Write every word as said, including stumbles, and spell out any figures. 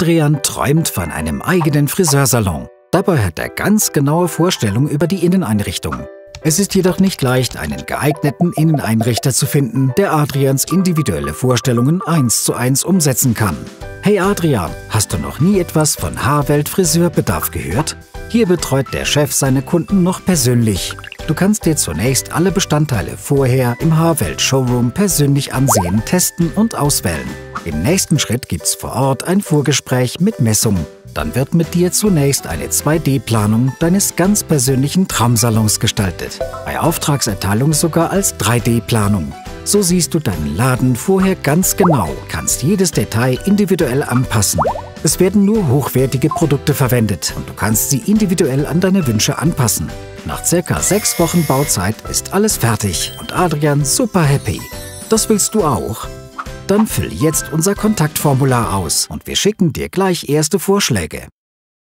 Adrian träumt von einem eigenen Friseursalon. Dabei hat er ganz genaue Vorstellungen über die Inneneinrichtung. Es ist jedoch nicht leicht, einen geeigneten Inneneinrichter zu finden, der Adrians individuelle Vorstellungen eins zu eins umsetzen kann. Hey Adrian, hast du noch nie etwas von Haarwelt Friseurbedarf gehört? Hier betreut der Chef seine Kunden noch persönlich. Du kannst dir zunächst alle Bestandteile vorher im Haarwelt Showroom persönlich ansehen, testen und auswählen. Im nächsten Schritt gibt's vor Ort ein Vorgespräch mit Messung. Dann wird mit dir zunächst eine zwei D-Planung deines ganz persönlichen Traumsalons gestaltet. Bei Auftragserteilung sogar als drei D-Planung. So siehst du deinen Laden vorher ganz genau, kannst jedes Detail individuell anpassen. Es werden nur hochwertige Produkte verwendet und du kannst sie individuell an deine Wünsche anpassen. Nach circa sechs Wochen Bauzeit ist alles fertig und Adrian super happy. Das willst du auch? Dann füll jetzt unser Kontaktformular aus und wir schicken dir gleich erste Vorschläge.